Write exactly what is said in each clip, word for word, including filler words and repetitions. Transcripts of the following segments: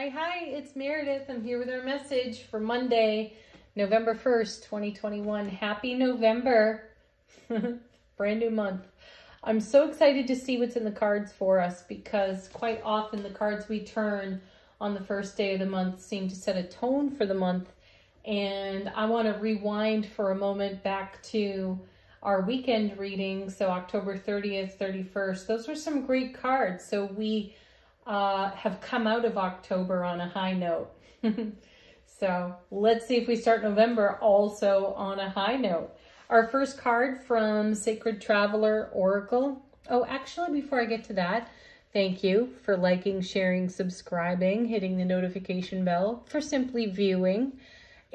Hi, hi, it's Meredith. I'm here with our message for Monday, November first, twenty twenty-one. Happy November. Brand new month. I'm so excited to see what's in the cards for us because quite often the cards we turn on the first day of the month seem to set a tone for the month. And I want to rewind for a moment back to our weekend reading. So October thirtieth, thirty-first, those were some great cards. So we uh, have come out of October on a high note. So let's see if we start November also on a high note. Our first card from Sacred Traveler Oracle. Oh, actually, before I get to that, thank you for liking, sharing, subscribing, hitting the notification bell, for simply viewing.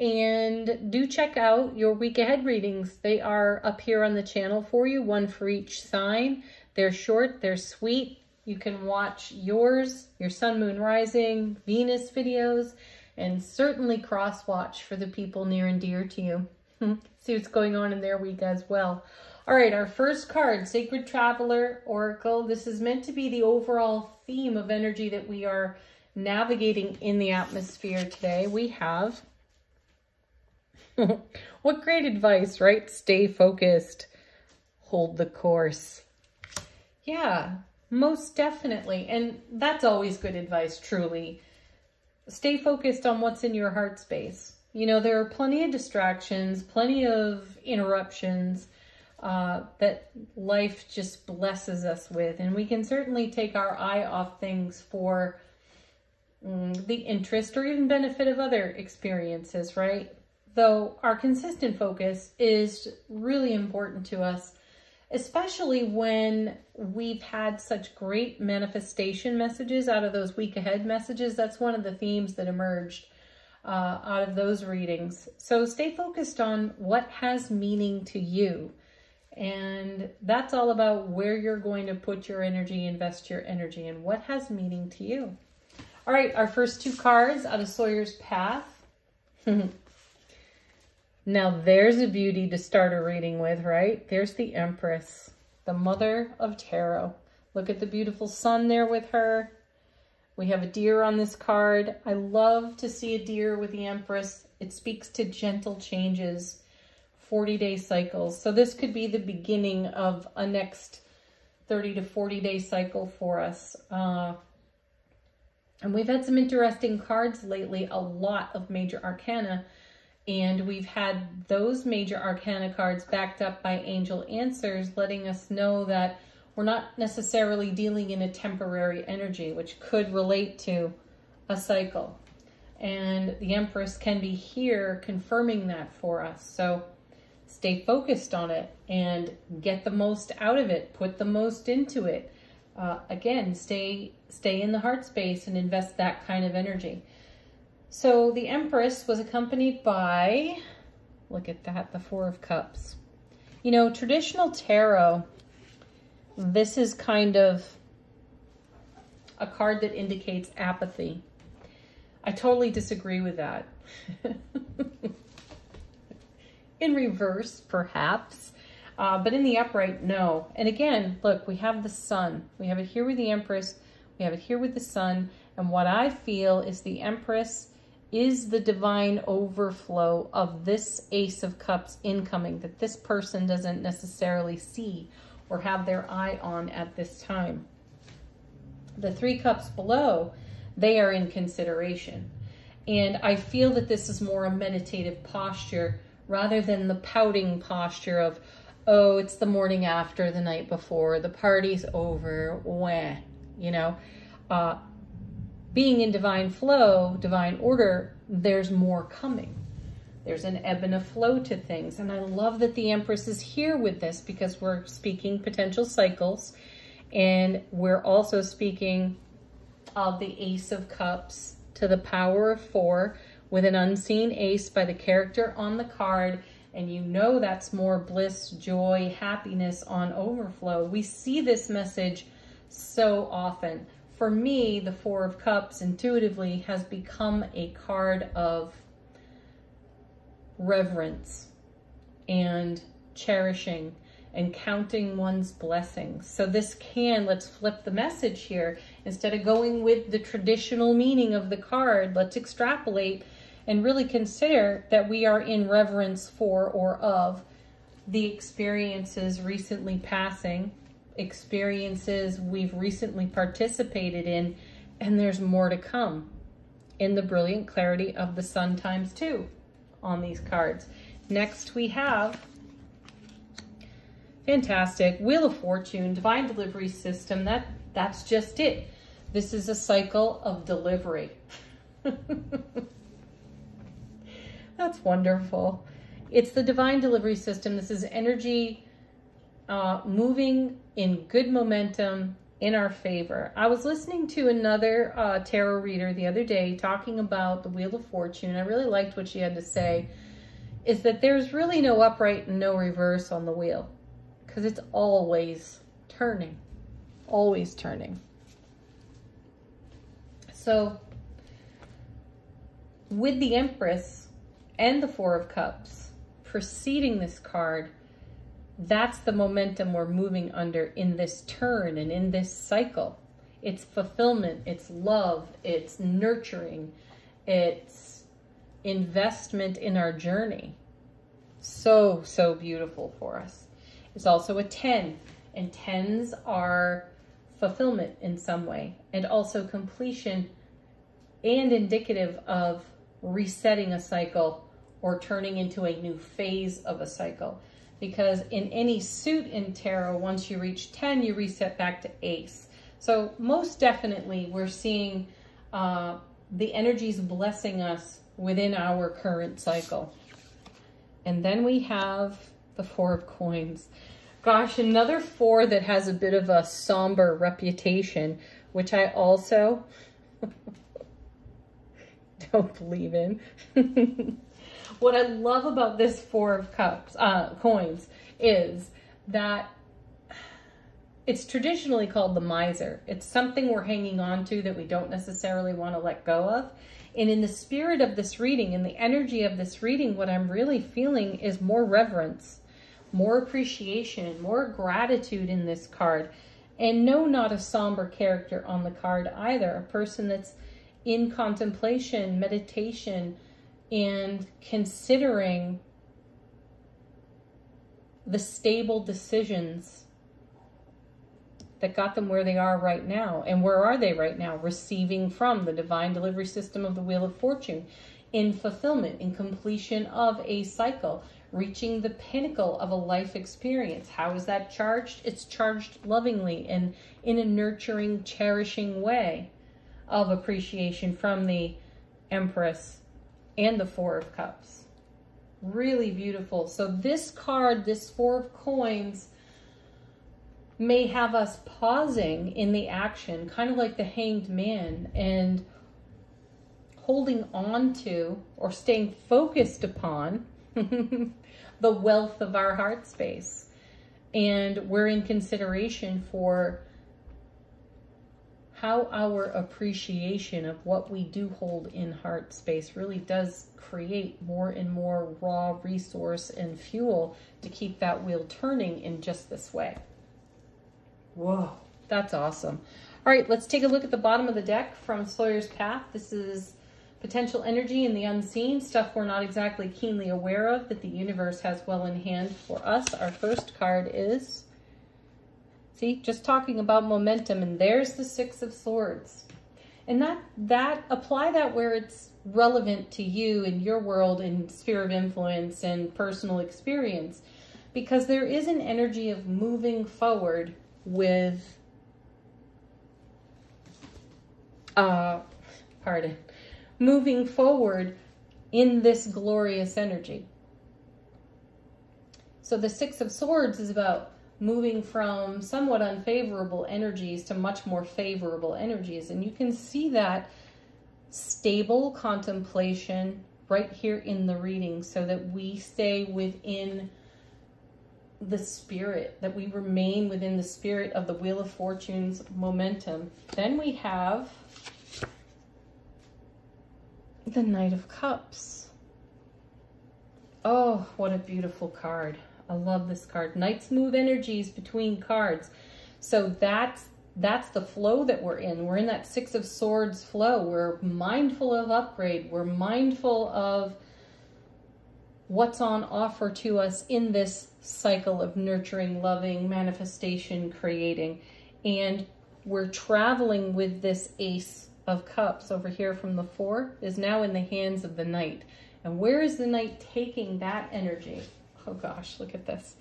And do check out your week ahead readings. They are up here on the channel for you, one for each sign. They're short, they're sweet. You can watch yours, your sun, moon, rising, Venus videos, and certainly cross-watch for the people near and dear to you. See what's going on in their week as well. All right, our first card, Sacred Traveler Oracle. This is meant to be the overall theme of energy that we are navigating in the atmosphere today. We have, what great advice, right? Stay focused, hold the course. Yeah, most definitely. And that's always good advice, truly. Stay focused on what's in your heart space. You know, there are plenty of distractions, plenty of interruptions uh, that life just blesses us with. And we can certainly take our eye off things for mm, the interest or even benefit of other experiences, right? Though our consistent focus is really important to us, especially when we've had such great manifestation messages out of those week ahead messages. That's one of the themes that emerged Uh, out of those readings. So stay focused on what has meaning to you. And that's all about where you're going to put your energy, invest your energy in what has meaning to you. All right, our first two cards out of Sawyer's Path. Now there's a beauty to start a reading with, right? There's the Empress, the mother of tarot. Look at the beautiful sun there with her. We have a deer on this card. I love to see a deer with the Empress. It speaks to gentle changes, forty-day cycles. So this could be the beginning of a next thirty to forty-day cycle for us. Uh, and we've had some interesting cards lately, a lot of major arcana. And we've had those major arcana cards backed up by Angel Answers, letting us know that we're not necessarily dealing in a temporary energy, which could relate to a cycle. And the Empress can be here confirming that for us. So stay focused on it and get the most out of it. Put the most into it. Uh, again, stay, stay in the heart space and invest that kind of energy. So the Empress was accompanied by, look at that, the Four of Cups. You know, traditional tarot, this is kind of a card that indicates apathy. I totally disagree with that. In reverse, perhaps, uh, but in the upright, no. And again, look, we have the sun. We have it here with the Empress. We have it here with the sun. And what I feel is the Empress is the divine overflow of this Ace of Cups incoming that this person doesn't necessarily see or have their eye on at this time. The three cups below, they are in consideration. And I feel that this is more a meditative posture rather than the pouting posture of, oh, it's the morning after, the night before, the party's over, wah, you know. Uh, being in divine flow, divine order, there's more coming. There's an ebb and a flow to things. And I love that the Empress is here with this because we're speaking potential cycles. And we're also speaking of the Ace of Cups to the power of four with an unseen ace by the character on the card. And you know that's more bliss, joy, happiness on overflow. We see this message so often. For me, the Four of Cups intuitively has become a card of reverence and cherishing and counting one's blessings. So this can, let's flip the message here. Instead of going with the traditional meaning of the card, let's extrapolate and really consider that we are in reverence for or of the experiences recently passing, experiences we've recently participated in, and there's more to come in the brilliant clarity of the sun times two on these cards. Next we have fantastic Wheel of Fortune, Divine Delivery System. That that's just it. This is a cycle of delivery. That's wonderful. It's the Divine Delivery System. This is energy uh, moving in good momentum in our favor. I was listening to another uh, tarot reader the other day talking about the Wheel of Fortune. I really liked what she had to say, is that there's really no upright and no reverse on the wheel, because it's always turning, always turning. So with the Empress and the Four of Cups preceding this card, that's the momentum we're moving under in this turn and in this cycle. It's fulfillment, it's love, it's nurturing, it's investment in our journey. So, so beautiful for us. It's also a ten, and tens are fulfillment in some way, and also completion, and indicative of resetting a cycle or turning into a new phase of a cycle. Because in any suit in tarot, once you reach ten, you reset back to ace. So most definitely we're seeing uh, the energies blessing us within our current cycle. And then we have the Four of Coins. Gosh, another four that has a bit of a somber reputation, which I also don't believe in. What I love about this Four of Cups, uh, Coins, is that it's traditionally called the miser. It's something we're hanging on to that we don't necessarily want to let go of. And in the spirit of this reading, in the energy of this reading, what I'm really feeling is more reverence, more appreciation, more gratitude in this card. And no, not a somber character on the card either. A person that's in contemplation, meditation, and considering the stable decisions that got them where they are right now. And where are they right now? Receiving from the Divine Delivery System of the Wheel of Fortune, in fulfillment, in completion of a cycle, reaching the pinnacle of a life experience. How is that charged? It's charged lovingly and in a nurturing, cherishing way of appreciation from the Empress and the Four of Cups. Really beautiful. So this card, this Four of Coins, may have us pausing in the action, kind of like the Hanged Man, and holding on to or staying focused upon the wealth of our heart space. And we're in consideration for how our appreciation of what we do hold in heart space really does create more and more raw resource and fuel to keep that wheel turning in just this way. Whoa, that's awesome. All right, let's take a look at the bottom of the deck from Sawyer's Path. This is potential energy in the unseen, stuff we're not exactly keenly aware of that the universe has well in hand for us. Our first card is, see, just talking about momentum, and there's the Six of Swords. And that, that apply that where it's relevant to you and your world and sphere of influence and personal experience, because there is an energy of moving forward with, uh, pardon, moving forward in this glorious energy. So the Six of Swords is about moving from somewhat unfavorable energies to much more favorable energies. And you can see that stable contemplation right here in the reading, so that we stay within the spirit, that we remain within the spirit of the Wheel of Fortune's momentum. Then we have the Knight of Cups. Oh, what a beautiful card. I love this card. Knights move energies between cards. So that's that's the flow that we're in. We're in that Six of Swords flow. We're mindful of upgrade. We're mindful of what's on offer to us in this cycle of nurturing, loving, manifestation, creating. And we're traveling with this Ace of Cups over here from the four is now in the hands of the Knight. And where is the Knight taking that energy? Oh gosh, look at this.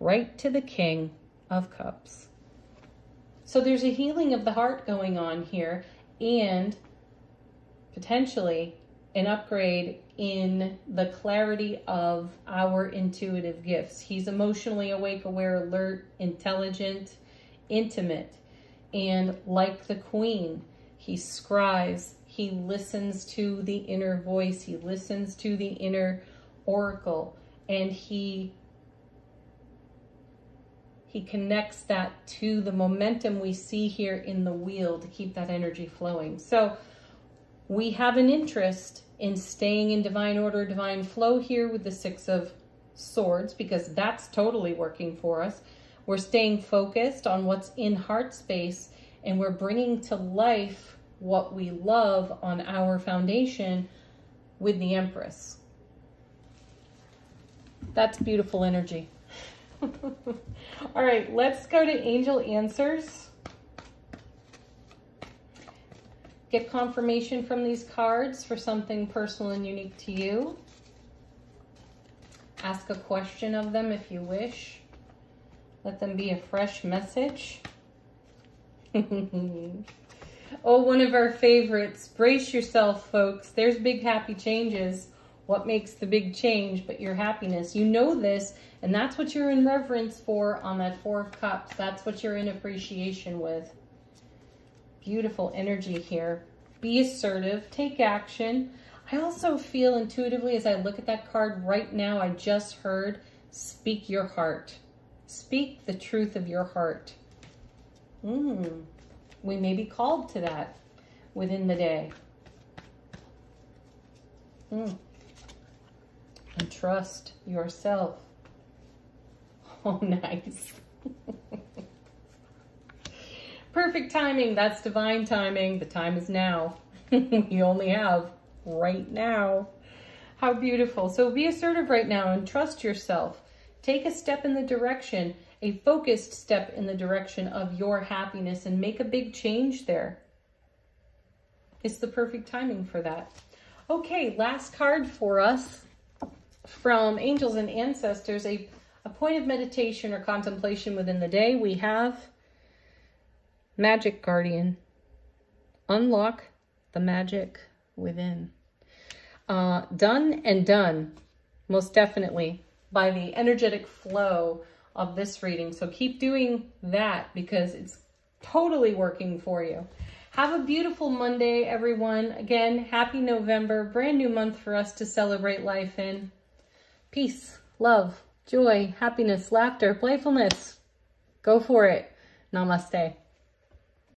Right to the King of Cups. So there's a healing of the heart going on here, and potentially an upgrade in the clarity of our intuitive gifts. He's emotionally awake, aware, alert, intelligent, intimate, and like the Queen, he scribes, he listens to the inner voice, he listens to the inner oracle, and he He connects that to the momentum we see here in the wheel to keep that energy flowing. So we have an interest in staying in divine order, divine flow here with the Six of Swords, because that's totally working for us. We're staying focused on what's in heart space, and we're bringing to life what we love on our foundation with the Empress. That's beautiful energy. All right, let's go to Angel Answers. Get confirmation from these cards for something personal and unique to you. Ask a question of them if you wish. Let them be a fresh message. Oh, one of our favorites. Brace yourself, folks. There's big happy changes. What makes the big change but your happiness? You know this, and that's what you're in reverence for on that Four of Cups. That's what you're in appreciation with. Beautiful energy here. Be assertive. Take action. I also feel intuitively as I look at that card right now, I just heard, speak your heart. Speak the truth of your heart. Mm, we may be called to that within the day. Mm. And trust yourself. Oh, nice. Perfect timing. That's divine timing. The time is now. You only have right now. How beautiful. So be assertive right now and trust yourself. Take a step in the direction, a focused step in the direction of your happiness, and make a big change there. It's the perfect timing for that. Okay, last card for us. From Angels and Ancestors, a, a point of meditation or contemplation within the day, we have Magic Guardian. Unlock the magic within. Uh, done and done, most definitely, by the energetic flow of this reading. So keep doing that because it's totally working for you. Have a beautiful Monday, everyone. Again, happy November, brand new month for us to celebrate life in. Peace, love, joy, happiness, laughter, playfulness. Go for it. Namaste.